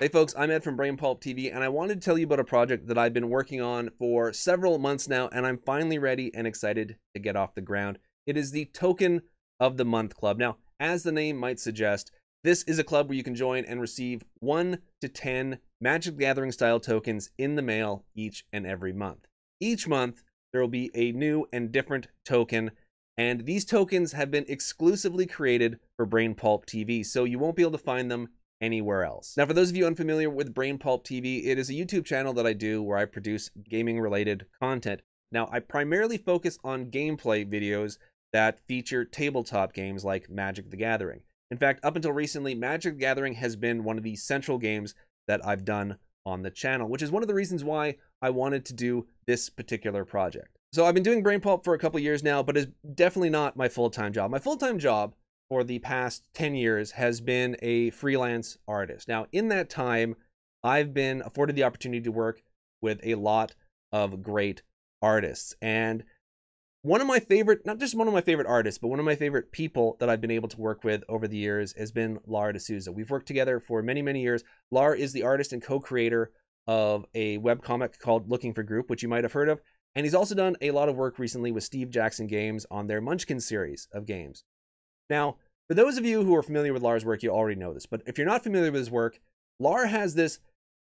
Hey folks, I'm Ed from BrainPulp TV, and I wanted to tell you about a project that I've been working on for several months now, and I'm finally ready and excited to get off the ground. It is the Token of the Month Club. Now, as the name might suggest, this is a club where you can join and receive 1 to 10 Magic: The Gathering style tokens in the mail each and every month. Each month, there will be a new and different token, and these tokens have been exclusively created for BrainPulp TV, so you won't be able to find them anywhere else. Now, for those of you unfamiliar with BrainPulp TV, it is a YouTube channel that I do where I produce gaming-related content. Now, I primarily focus on gameplay videos that feature tabletop games like Magic: The Gathering. In fact, up until recently, Magic: The Gathering has been one of the central games that I've done on the channel, which is one of the reasons why I wanted to do this particular project. So I've been doing BrainPulp for a couple years now, but it's definitely not my full-time job. My full-time job for the past 10 years has been a freelance artist. Now, in that time, I've been afforded the opportunity to work with a lot of great artists. And one of my favorite, not just one of my favorite artists, but one of my favorite people that I've been able to work with over the years has been Lar deSouza. We've worked together for many, many years. Lar is the artist and co-creator of a webcomic called Looking For Group, which you might have heard of. And he's also done a lot of work recently with Steve Jackson Games on their Munchkin series of games. Now, for those of you who are familiar with Lar's work, you already know this, but if you're not familiar with his work, Lar has this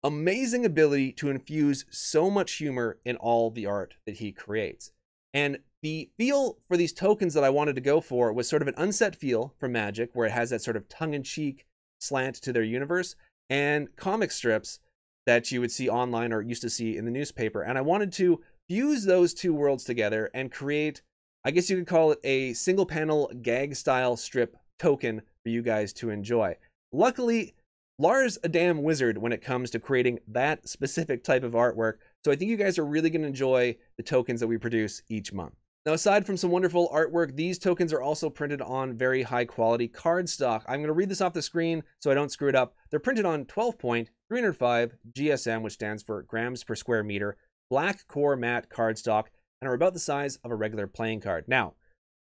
amazing ability to infuse so much humor in all the art that he creates. And the feel for these tokens that I wanted to go for was sort of an unset feel for Magic, where it has that sort of tongue-in-cheek slant to their universe, and comic strips that you would see online or used to see in the newspaper. And I wanted to fuse those two worlds together and create, I guess you could call it, a single panel gag style strip token for you guys to enjoy. Luckily, Lar's a damn wizard when it comes to creating that specific type of artwork, so I think you guys are really going to enjoy the tokens that we produce each month. Now, aside from some wonderful artwork, these tokens are also printed on very high quality cardstock. I'm going to read this off the screen so I don't screw it up. They're printed on 12.305 GSM, which stands for grams per square meter, black core matte cardstock, and are about the size of a regular playing card. Now,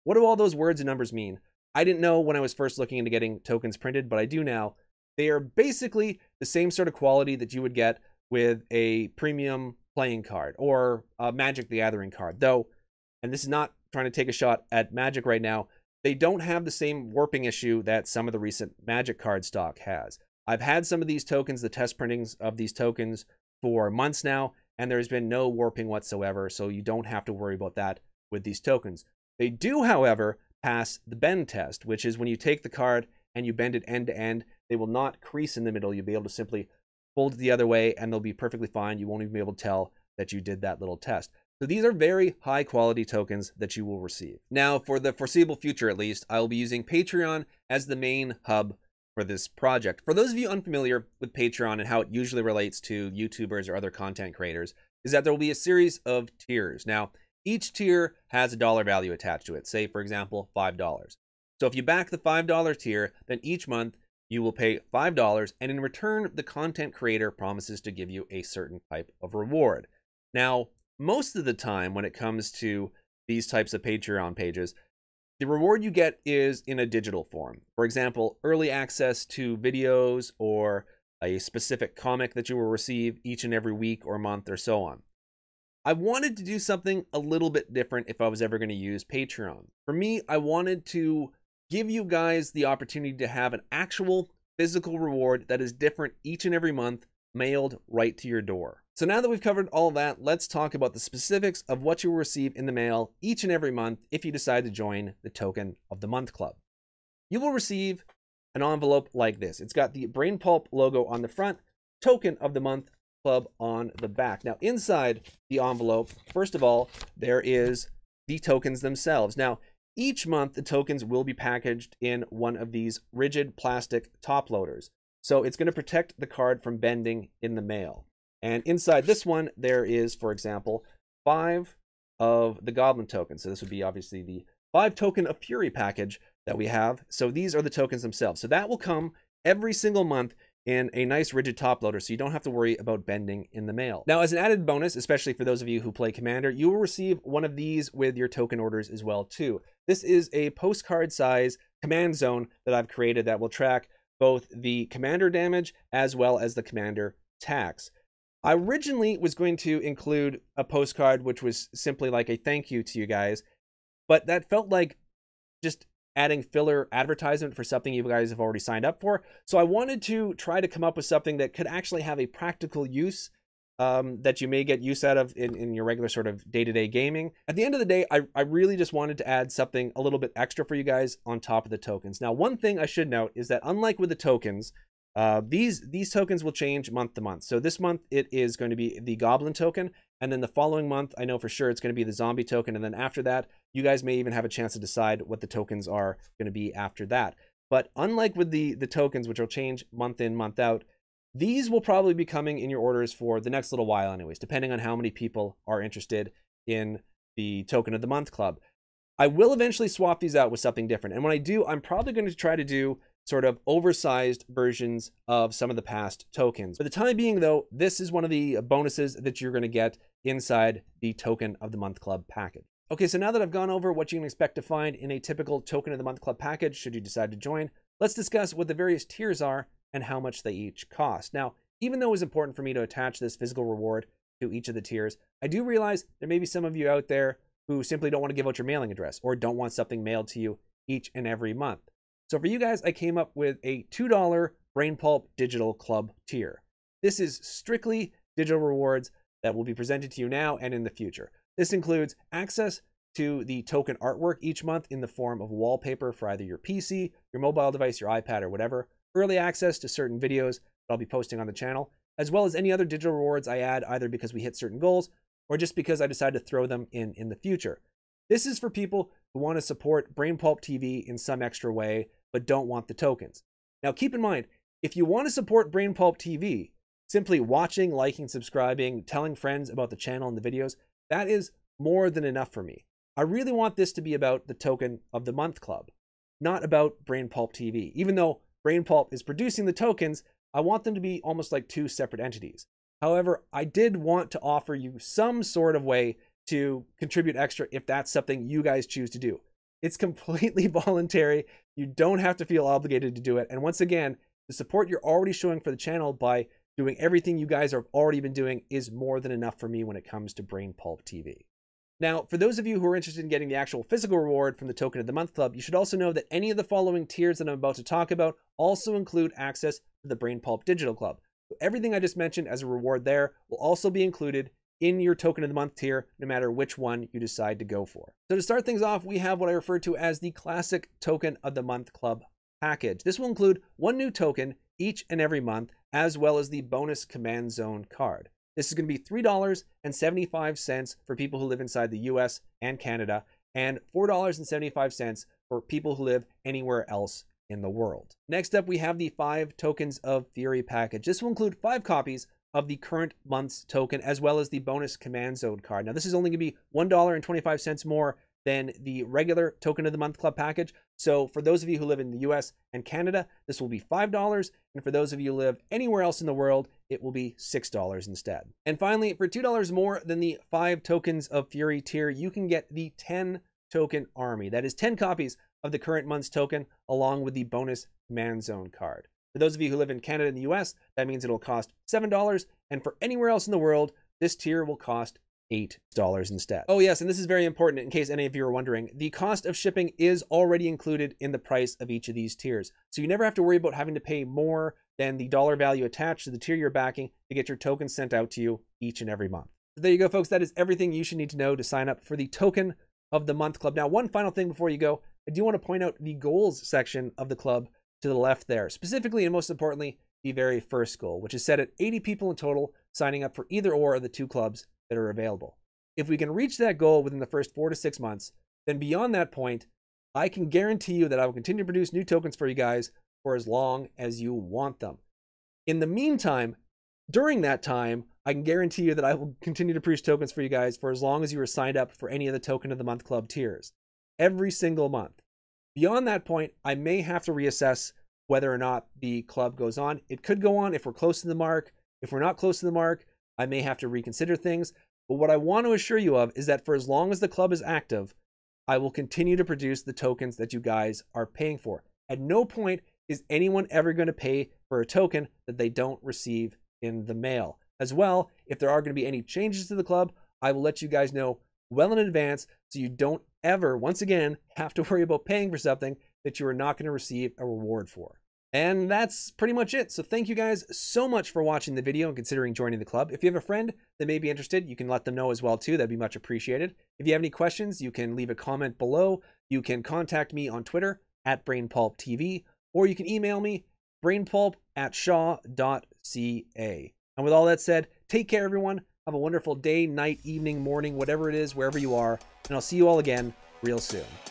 what do all those words and numbers mean? I didn't know when I was first looking into getting tokens printed, but I do now. They are basically the same sort of quality that you would get with a premium playing card or a Magic: The Gathering card. Though, and this is not trying to take a shot at Magic right now, they don't have the same warping issue that some of the recent Magic card stock has. I've had some of these tokens, the test printings of these tokens, for months now, and there's been no warping whatsoever, so you don't have to worry about that with these tokens. They do, however, pass the bend test, which is when you take the card and you bend it end to end, they will not crease in the middle. You'll be able to simply fold it the other way and they'll be perfectly fine. You won't even be able to tell that you did that little test. So these are very high quality tokens that you will receive. Now, for the foreseeable future at least, I will be using Patreon as the main hub for this project. For those of you unfamiliar with Patreon and how it usually relates to YouTubers or other content creators, is that there will be a series of tiers. Now, each tier has a dollar value attached to it, say for example, $5. So if you back the $5 tier, then each month you will pay $5, and in return, the content creator promises to give you a certain type of reward. Now, most of the time when it comes to these types of Patreon pages, the reward you get is in a digital form. For example, early access to videos or a specific comic that you will receive each and every week or month or so on. I wanted to do something a little bit different if I was ever going to use Patreon. For me, I wanted to give you guys the opportunity to have an actual physical reward that is different each and every month, mailed right to your door. So now that we've covered all that, let's talk about the specifics of what you will receive in the mail each and every month if you decide to join the Token of the Month Club. You will receive an envelope like this. It's got the BrainPulp logo on the front, Token of the Month Club on the back. Now, inside the envelope, first of all, there is the tokens themselves. Now, each month, the tokens will be packaged in one of these rigid plastic top loaders. So it's going to protect the card from bending in the mail. And inside this one, there is, for example, 5 of the Goblin tokens. So this would be obviously the 5 token of Fury package that we have. So these are the tokens themselves. So that will come every single month in a nice rigid top loader, so you don't have to worry about bending in the mail. Now, as an added bonus, especially for those of you who play Commander, you will receive one of these with your token orders as well too. This is a postcard size command zone that I've created that will track both the commander damage as well as the commander tax. I originally was going to include a postcard, which was simply like a thank you to you guys, but that felt like just adding filler advertisement for something you guys have already signed up for. So I wanted to try to come up with something that could actually have a practical use that you may get use out of in your regular sort of day-to-day gaming. At the end of the day, I really just wanted to add something a little bit extra for you guys on top of the tokens. Now, one thing I should note is that unlike with the tokens, these tokens will change month to month. So this month it is going to be the goblin token, and then the following month I know for sure it's going to be the zombie token, and then after that you guys may even have a chance to decide what the tokens are going to be after that. But unlike with the tokens, which will change month in, month out, these will probably be coming in your orders for the next little while anyways, depending on how many people are interested in the token of the month club. I will eventually swap these out with something different, and when I do, I'm probably going to try to do sort of oversized versions of some of the past tokens. For the time being though, this is one of the bonuses that you're gonna get inside the Token of the Month Club package. Okay, so now that I've gone over what you can expect to find in a typical Token of the Month Club package, should you decide to join, let's discuss what the various tiers are and how much they each cost. Now, even though it was important for me to attach this physical reward to each of the tiers, I do realize there may be some of you out there who simply don't wanna give out your mailing address or don't want something mailed to you each and every month. So for you guys, I came up with a $2 BrainPulp Digital Club tier. This is strictly digital rewards that will be presented to you now and in the future. This includes access to the token artwork each month in the form of wallpaper for either your PC, your mobile device, your iPad, or whatever, early access to certain videos that I'll be posting on the channel, as well as any other digital rewards I add either because we hit certain goals or just because I decide to throw them in the future. This is for people who want to support BrainPulp TV in some extra way, but don't want the tokens. Now keep in mind, if you want to support BrainPulp TV, simply watching, liking, subscribing, telling friends about the channel and the videos, that is more than enough for me. I really want this to be about the Token of the Month Club, not about BrainPulp TV. Even though BrainPulp is producing the tokens, I want them to be almost like two separate entities. However, I did want to offer you some sort of way to contribute extra if that's something you guys choose to do. It's completely voluntary. You don't have to feel obligated to do it. And once again, the support you're already showing for the channel by doing everything you guys have already been doing is more than enough for me when it comes to BrainPulp TV. Now, for those of you who are interested in getting the actual physical reward from the Token of the Month Club, you should also know that any of the following tiers that I'm about to talk about also include access to the BrainPulp Digital Club. So everything I just mentioned as a reward there will also be included in your Token of the Month tier, no matter which one you decide to go for. So to start things off, we have what I refer to as the classic Token of the Month Club package. This will include one new token each and every month, as well as the bonus Command Zone card. This is going to be $3.75 for people who live inside the US and Canada, and $4.75 for people who live anywhere else in the world. Next up, we have the 5 Tokens of Fury package. This will include 5 copies of the current month's token, as well as the bonus Command Zone card. Now, this is only going to be $1.25 more than the regular Token of the Month Club package. So for those of you who live in the US and Canada, this will be $5. And for those of you who live anywhere else in the world, it will be $6 instead. And finally, for $2 more than the 5 Tokens of Fury tier, you can get the 10 token army. That is 10 copies of the current month's token, along with the bonus Command Zone card. For those of you who live in Canada and the US, that means it'll cost $7. And for anywhere else in the world, this tier will cost $8 instead. Oh yes, and this is very important in case any of you are wondering, the cost of shipping is already included in the price of each of these tiers. So you never have to worry about having to pay more than the dollar value attached to the tier you're backing to get your tokens sent out to you each and every month. So there you go, folks. That is everything you should need to know to sign up for the Token of the Month Club. Now, one final thing before you go, I do want to point out the goals section of the club to the left there, specifically and most importantly, the very first goal, which is set at 80 people in total signing up for either or of the two clubs that are available. If we can reach that goal within the first 4 to 6 months, then beyond that point, I can guarantee you that I will continue to produce new tokens for you guys for as long as you want them. In the meantime, during that time, I can guarantee you that I will continue to produce tokens for you guys for as long as you are signed up for any of the Token of the Month Club tiers, every single month. Beyond that point, I may have to reassess whether or not the club goes on. It could go on if we're close to the mark. If we're not close to the mark, I may have to reconsider things. But what I want to assure you of is that for as long as the club is active, I will continue to produce the tokens that you guys are paying for. At no point Is anyone ever going to pay for a token that they don't receive in the mail? As well, if there are going to be any changes to the club, I will let you guys know well in advance, so you don't ever, once again, have to worry about paying for something that you are not going to receive a reward for. And that's pretty much it. So thank you guys so much for watching the video and considering joining the club. If you have a friend that may be interested, you can let them know as well too. That'd be much appreciated. If you have any questions, you can leave a comment below. You can contact me on Twitter at BrainPulpTV, or you can email me brainpulp@shaw.ca. And with all that said, take care, everyone. Have a wonderful day, night, evening, morning, whatever it is, wherever you are. And I'll see you all again real soon.